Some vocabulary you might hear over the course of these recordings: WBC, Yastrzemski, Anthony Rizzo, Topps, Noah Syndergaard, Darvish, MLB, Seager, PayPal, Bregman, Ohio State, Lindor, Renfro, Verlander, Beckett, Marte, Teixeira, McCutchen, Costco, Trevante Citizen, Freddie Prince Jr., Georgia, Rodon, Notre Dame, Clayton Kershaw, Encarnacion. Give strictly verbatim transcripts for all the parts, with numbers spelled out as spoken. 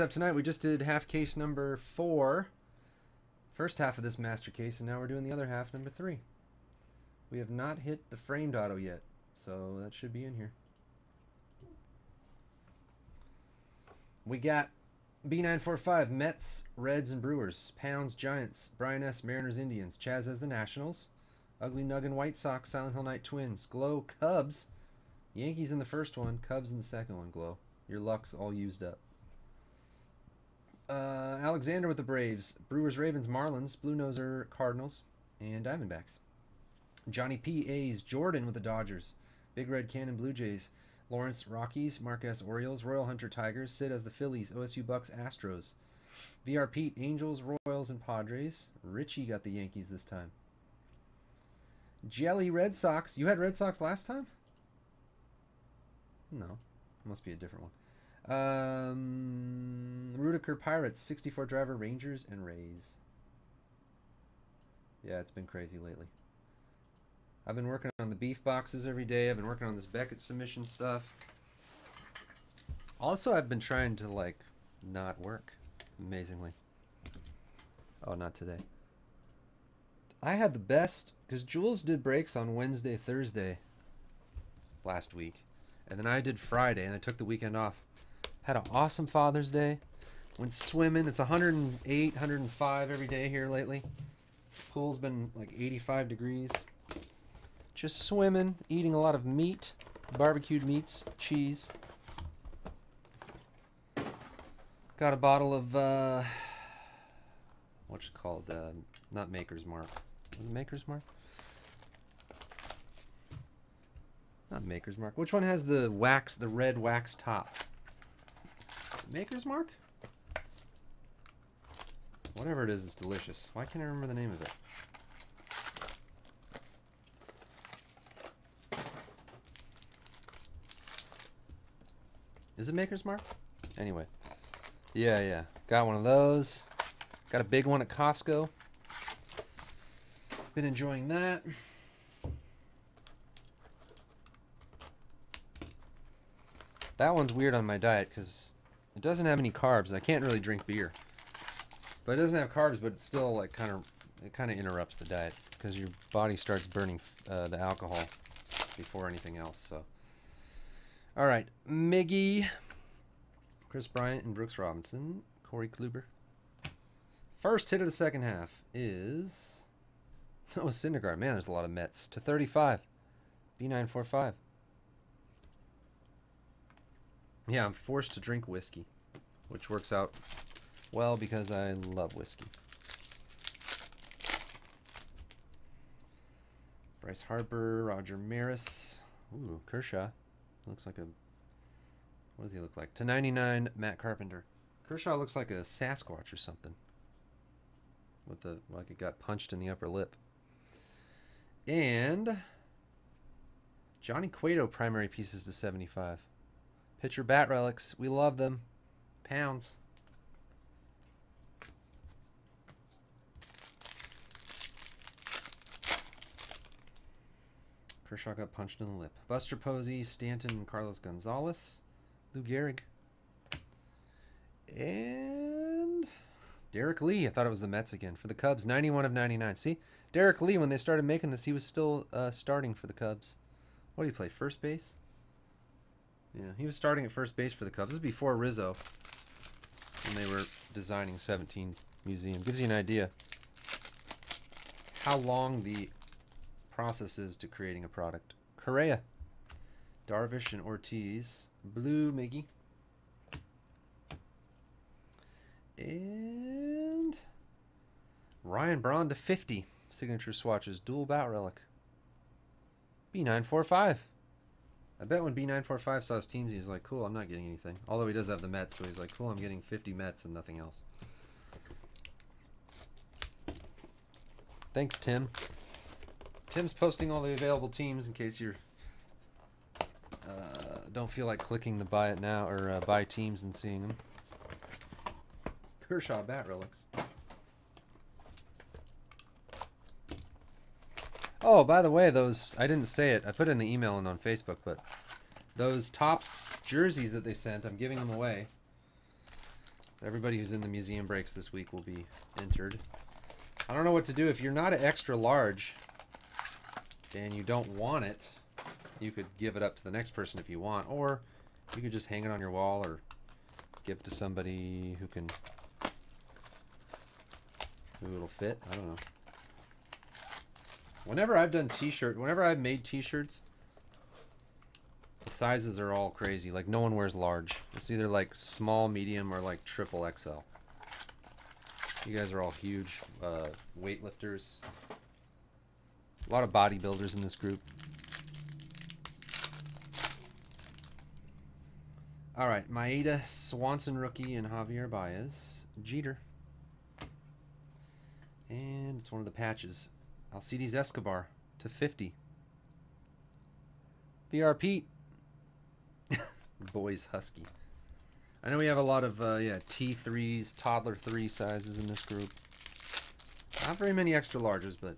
Except tonight we just did half case number four. First half of this master case, and now we're doing the other half, number three. We have not hit the framed auto yet, so that should be in here. We got B nine forty-five, Mets, Reds, and Brewers. Pounds, Giants. Brian S., Mariners, Indians. Chaz has the Nationals. Ugly Nuggin, White Sox. Silent Hill Night, Twins. Glow, Cubs. Yankees in the first one. Cubs in the second one, Glow. Your luck's all used up. Uh, Alexander with the Braves. Brewers, Ravens, Marlins. Blue Noser, Cardinals. And Diamondbacks. Johnny P. A's. Jordan with the Dodgers. Big Red Cannon, Blue Jays. Lawrence, Rockies. Mark S., Orioles. Royal Hunter, Tigers. Sid has the Phillies. O S U, Bucks, Astros. V R Pete, Angels, Royals, and Padres. Richie got the Yankees this time. Jelly, Red Sox. You had Red Sox last time? No. Must be a different one. Um, Rüdiger, Pirates. sixty-four driver, Rangers, and Rays. Yeah, it's been crazy lately. I've been working on the beef boxes every day. I've been working on this Beckett submission stuff. Also, I've been trying to, like, not work, amazingly. Oh, not today. I had the best, because Jules did breaks on Wednesday, Thursday last week. And then I did Friday, and I took the weekend off. Had an awesome Father's Day. Went swimming. It's a hundred and eight, a hundred and five every day here lately. Pool's been, like, eighty-five degrees. Just swimming, eating a lot of meat, barbecued meats, cheese. Got a bottle of, uh, what's it called? Uh, not Maker's Mark. Was it Maker's Mark? Not Maker's Mark. Which one has the wax, the red wax top? Maker's Mark? Whatever it is, it's delicious. Why can't I remember the name of it? Is it Maker's Mark? Anyway. Yeah, yeah. Got one of those. Got a big one at Costco. Been enjoying that. That one's weird on my diet because it doesn't have any carbs, and I can't really drink beer. But it doesn't have carbs, but it's still like kind of it kind of interrupts the diet because your body starts burning uh, the alcohol before anything else. So. All right, Miggy, Chris Bryant, and Brooks Robinson, Corey Kluber. First hit of the second half is, oh, Syndergaard. Man, there's a lot of Mets. to thirty-five, B nine forty-five. Yeah, I'm forced to drink whiskey, which works out well because I love whiskey. Bryce Harper, Roger Maris, ooh, Kershaw. Looks like a, what does he look like? to ninety-nine, Matt Carpenter. Kershaw looks like a Sasquatch or something. With the, like it got punched in the upper lip. And Johnny Cueto, primary pieces to seventy-five. Pitcher bat relics, we love them. Pounds. Kershaw got punched in the lip. Buster Posey, Stanton, and Carlos Gonzalez. Lou Gehrig. And Derek Lee. I thought it was the Mets again. For the Cubs, ninety-one of ninety-nine. See? Derek Lee, when they started making this, he was still uh, starting for the Cubs. What do you play? First base? Yeah, he was starting at first base for the Cubs. This is before Rizzo. When they were designing seventeen Museum. Gives you an idea how long the processes to creating a product. Correa, Darvish, and Ortiz. Blue Miggy. And Ryan Braun to fifty. Signature swatches. Dual bat relic. B nine forty-five. I bet when B nine forty-five saw his teams, he's like, cool, I'm not getting anything. Although he does have the Mets, so he's like, cool, I'm getting fifty Mets and nothing else. Thanks, Tim. Tim's posting all the available teams in case you're uh, don't feel like clicking the buy it now or uh, buy teams and seeing them. Kershaw bat relics. Oh, by the way, those I didn't say it. I put it in the email and on Facebook, but those Topps jerseys that they sent, I'm giving them away. Everybody who's in the museum breaks this week will be entered. I don't know what to do. If you're not an extra large and you don't want it, you could give it up to the next person if you want, or you could just hang it on your wall or give to somebody who can, who it'll fit. I don't know. Whenever I've done t-shirt, whenever I've made t-shirts, the sizes are all crazy. Like, no one wears large. It's either like small, medium, or like triple X L. You guys are all huge uh, weightlifters. A lot of bodybuilders in this group. All right, Maeda, Swanson rookie, and Javier Baez. Jeter. And it's one of the patches. Alcides Escobar to fifty. V R Pete. Boys Husky. I know we have a lot of uh, yeah T threes, toddler three sizes in this group. Not very many extra larges, but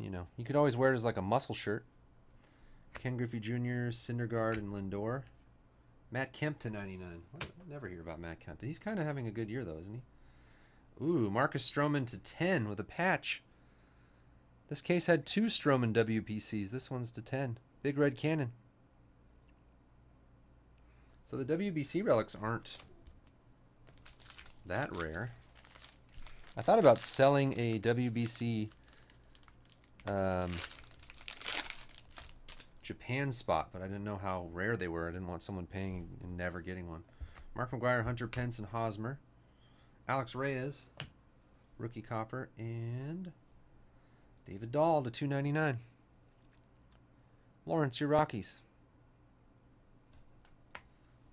you know, you could always wear it as like a muscle shirt. Ken Griffey Junior, Syndergaard, and Lindor. Matt Kemp to ninety-nine. I never hear about Matt Kemp. He's kind of having a good year, though, isn't he? Ooh, Marcus Stroman to ten with a patch. This case had two Stroman W B Cs. This one's to ten. Big Red Cannon. So the W B C relics aren't that rare. I thought about selling a W B C... Um, Japan spot, but I didn't know how rare they were. I didn't want someone paying and never getting one. Mark McGwire, Hunter Pence, and Hosmer. Alex Reyes, rookie copper, and David Dahl to two ninety-nine. Lawrence, your Rockies.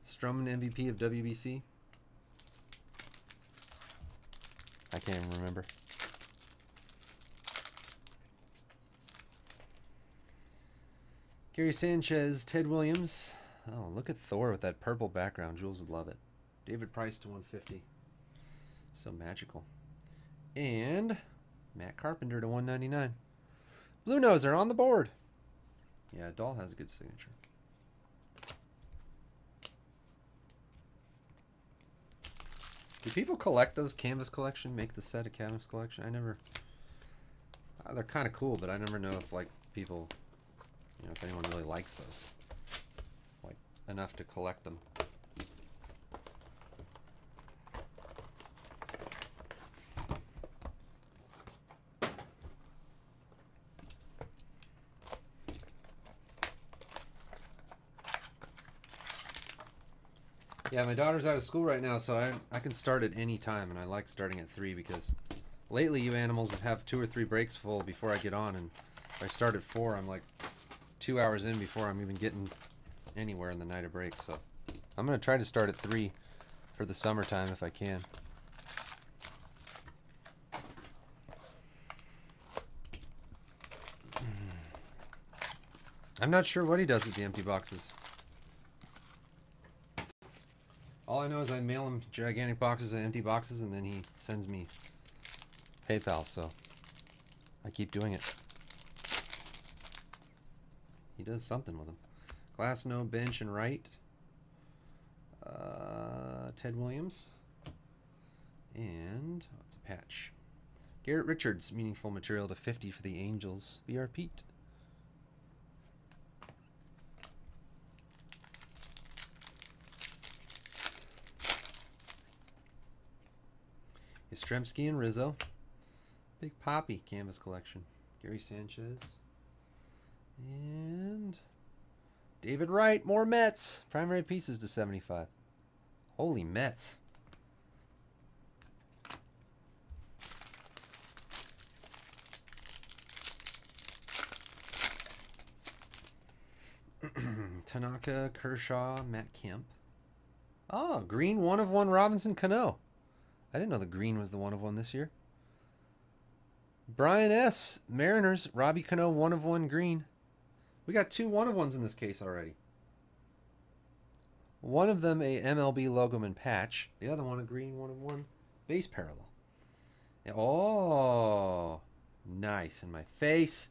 Stroman, M V P of W B C. I can't even remember. Gary Sanchez, Ted Williams. Oh, look at Thor with that purple background. Jules would love it. David Price to one fifty. So magical. And Matt Carpenter to one ninety-nine. Blue Nose are on the board. Yeah, Dahl has a good signature. Do people collect those canvas collection? Make the set a canvas collection? I never... Uh, they're kind of cool, but I never know if, like, people... You know, if anyone really likes those, like enough to collect them. Yeah, my daughter's out of school right now, so I, I can start at any time, and I like starting at three because lately you animals have two or three breaks full before I get on, and if I start at four, I'm like... two hours in before I'm even getting anywhere in the night of break, so I'm gonna try to start at three for the summertime if I can. I'm not sure what he does with the empty boxes. All I know is I mail him gigantic boxes and empty boxes, and then he sends me PayPal, so I keep doing it. He does something with them. Glasnow, Bench, and Wright. Uh, Ted Williams. And oh, it's a patch. Garrett Richards, meaningful material to fifty for the Angels. B R Pete. Yastrzemski and Rizzo. Big Poppy canvas collection. Gary Sanchez. And David Wright, more Mets. Primary pieces to seventy-five. Holy Mets. Tanaka, Kershaw, Matt Kemp. Oh, green one of one Robinson Cano. I didn't know the green was the one of one this year. Brian S, Mariners, Robbie Cano, one of one green. We got two one-of-ones in this case already. One of them a M L B logo and patch. The other one a green one-of-one base parallel. Oh, nice in my face.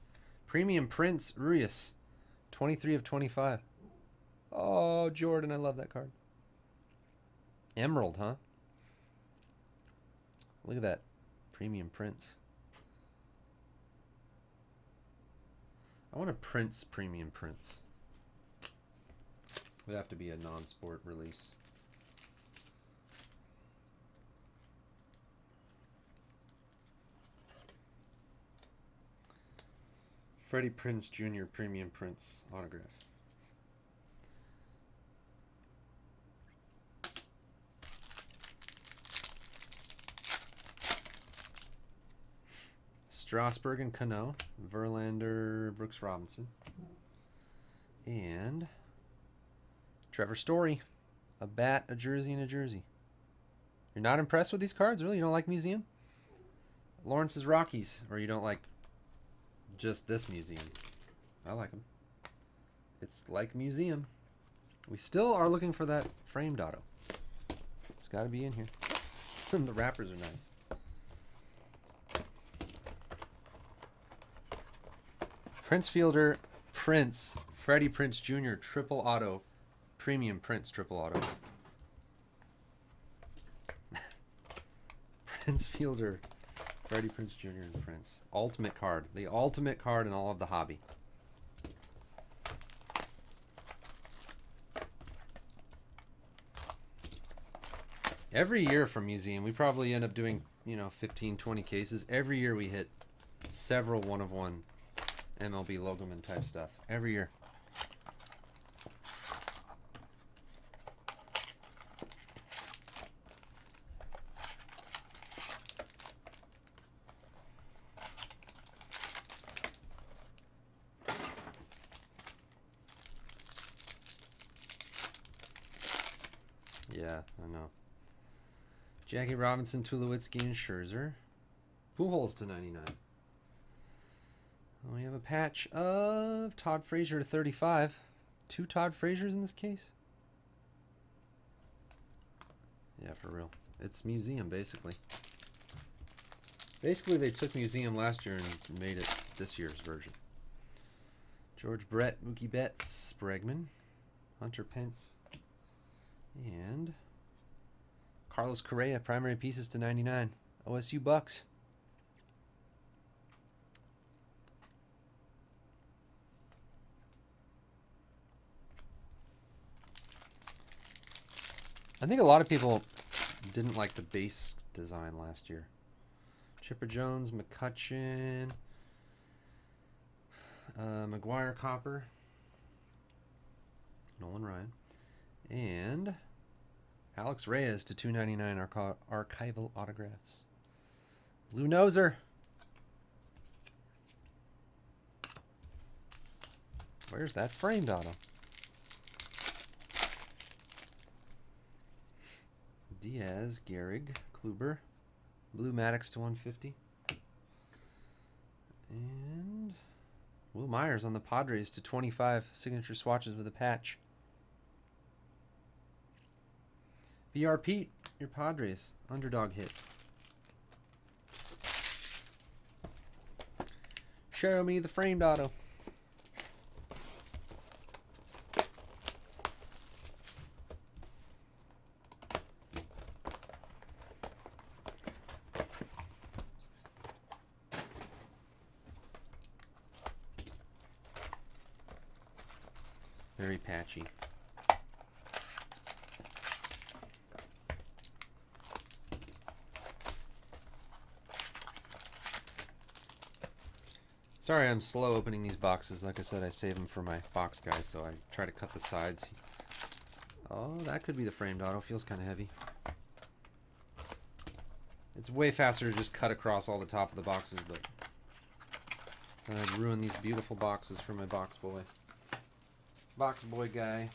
Premium Prince Urias, twenty-three of twenty-five. Oh, Jordan, I love that card. Emerald, huh? Look at that. Premium prints. I want to Prince Premium Prince. It would have to be a non-sport release. Freddie Prince Junior Premium Prince autograph. Strasburg and Cano, Verlander, Brooks Robinson, and Trevor Story. A bat, a jersey, and a jersey. You're not impressed with these cards, really? You don't like Museum? Lawrence's Rockies, or you don't like just this Museum? I like them. It's like Museum. We still are looking for that framed auto. It's got to be in here. The wrappers are nice. Prince Fielder, Prince, Freddie Prince Junior Triple Auto, Premium Prince Triple Auto. Prince Fielder, Freddie Prince Junior and Prince. Ultimate card. The ultimate card in all of the hobby. Every year from Museum, we probably end up doing, you know, fifteen, twenty cases. Every year we hit several one-of-one M L B Logoman type stuff every year. Yeah, I know. Jackie Robinson, Tulowitzki, and Scherzer. Pujols to ninety-nine. We have a patch of Todd Frazier to thirty-five. Two Todd Fraziers in this case? Yeah, for real. It's Museum, basically. Basically, they took Museum last year and made it this year's version. George Brett, Mookie Betts, Bregman, Hunter Pence, and Carlos Correa, primary pieces to ninety-nine. O S U Bucks. I think a lot of people didn't like the base design last year. Chipper Jones, McCutchen, uh, McGuire Copper, Nolan Ryan, and Alex Reyes to two ninety-nine archi archival autographs. Blue Noser. Where's that framed auto? Diaz, Gehrig, Kluber, Blue Maddox to one fifty, and Will Myers on the Padres to twenty-five, signature swatches with a patch. V R Pete, your Padres, underdog hit. Show me the framed auto. Very patchy. Sorry, I'm slow opening these boxes. Like I said, I save them for my box guy, so I try to cut the sides. Oh, that could be the framed auto. Feels kind of heavy. It's way faster to just cut across all the top of the boxes, but I'd ruin these beautiful boxes for my box boy. Box boy guy.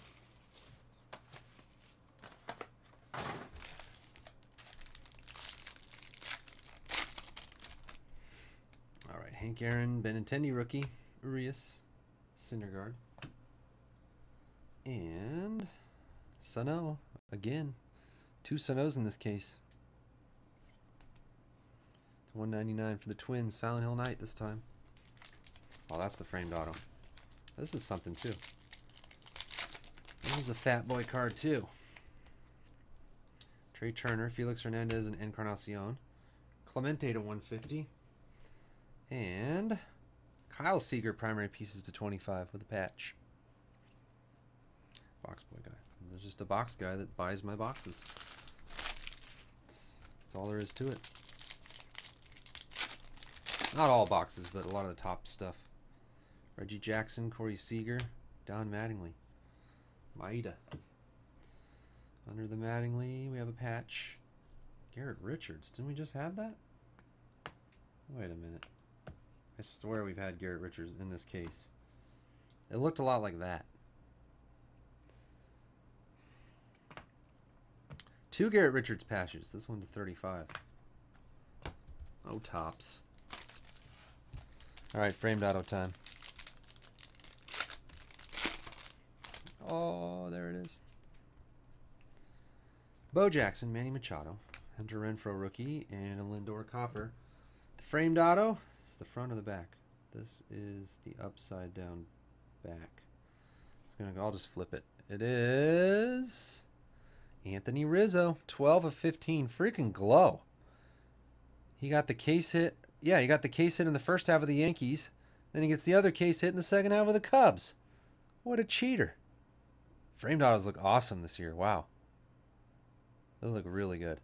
All right, Hank Aaron, Benintendi rookie, Urias, Syndergaard, and Sano again. Two Sanos in this case. one ninety-nine for the Twins. Silent Hill Knight this time. Oh, that's the framed auto. This is something too. This is a Fat Boy card, too. Trey Turner, Felix Hernandez, and Encarnacion. Clemente to one fifty. And Kyle Seager, primary pieces to twenty-five with a patch. Box boy guy. There's just a box guy that buys my boxes. That's, that's all there is to it. Not all boxes, but a lot of the top stuff. Reggie Jackson, Corey Seager, Don Mattingly. Maeda. Under the Mattingly, we have a patch. Garrett Richards. Didn't we just have that? Wait a minute. I swear we've had Garrett Richards in this case. It looked a lot like that. Two Garrett Richards patches. This one to thirty-five. Oh, Topps. Alright, framed auto time. Oh, there it is. Bo Jackson, Manny Machado, Hunter Renfro rookie, and a Lindor copper. The framed auto is the front or the back. This is the upside down back. It's gonna go, I'll just flip it. It is Anthony Rizzo, twelve of fifteen. Freaking glow. He got the case hit. Yeah, he got the case hit in the first half of the Yankees. Then he gets the other case hit in the second half of the Cubs. What a cheater. Framed autos look awesome this year. Wow. They look really good.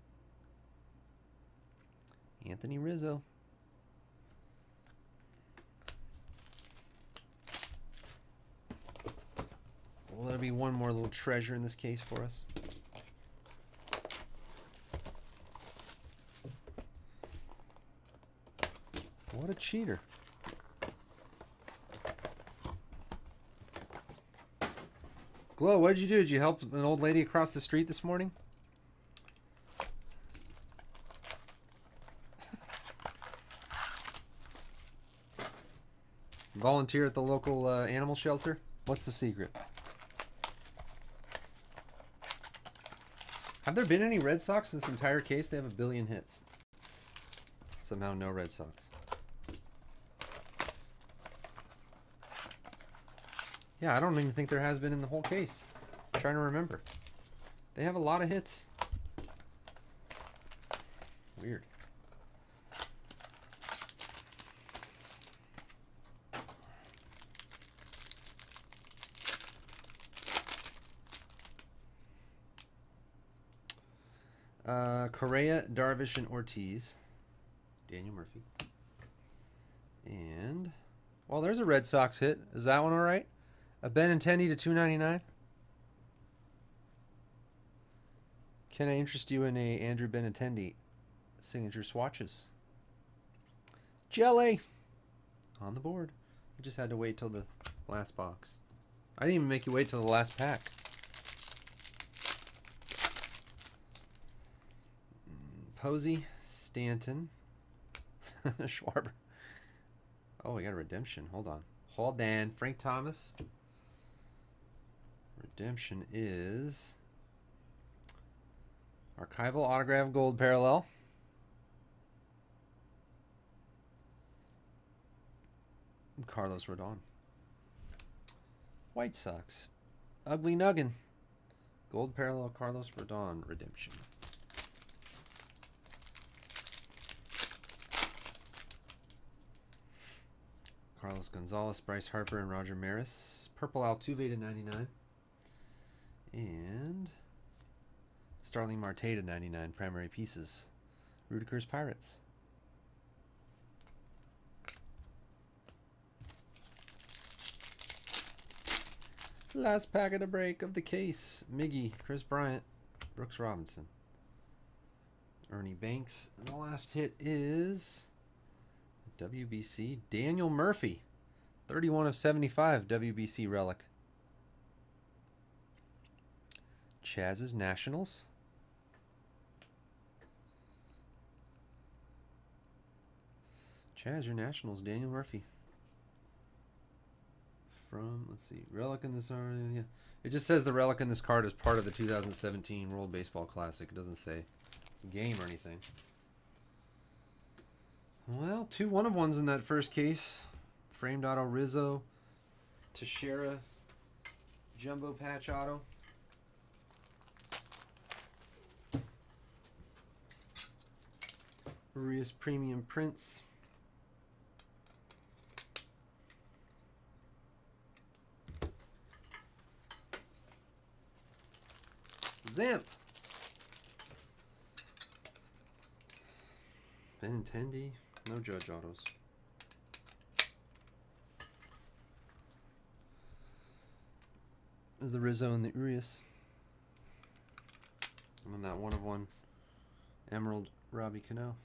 Anthony Rizzo. Will there be one more little treasure in this case for us? What a cheater. Glow, what did you do? Did you help an old lady across the street this morning? Volunteer at the local uh, animal shelter? What's the secret? Have there been any Red Sox in this entire case? They have a billion hits. Somehow no Red Sox. Yeah, I don't even think there has been in the whole case. I'm trying to remember. They have a lot of hits. Weird. Uh, Correa, Darvish, and Ortiz. Daniel Murphy. And, well, there's a Red Sox hit. Is that one all right? A Benintendi to two ninety-nine. Can I interest you in a Andrew Benintendi signature swatches? Jelly on the board. I just had to wait till the last box. I didn't even make you wait till the last pack. Posey, Stanton, Schwarber. Oh, we got a redemption. Hold on. Hold on. Frank Thomas. Redemption is archival autograph gold parallel. Carlos Rodon. White Sox. Ugly Nuggin. Gold parallel Carlos Rodon redemption. Carlos Gonzalez, Bryce Harper, and Roger Maris. Purple Altuve to ninety-nine. And Starling Marte to ninety-nine, primary pieces. Rüdiger's Pirates. Last pack of the break of the case. Miggy, Chris Bryant, Brooks Robinson. Ernie Banks. And the last hit is W B C, Daniel Murphy, thirty-one of seventy-five, W B C relic. Chaz's Nationals. Chaz, your Nationals, Daniel Murphy. From, let's see, relic in this, yeah. It just says the relic in this card is part of the two thousand seventeen World Baseball Classic. It doesn't say game or anything. Well, two one-of-ones in that first case. Framed auto Rizzo, Teixeira, jumbo patch auto. Maria's premium prints. Zamp. Benintendi. No Judge autos. This is the Rizzo and the Urias. And then that one of one Emerald Robbie Cano.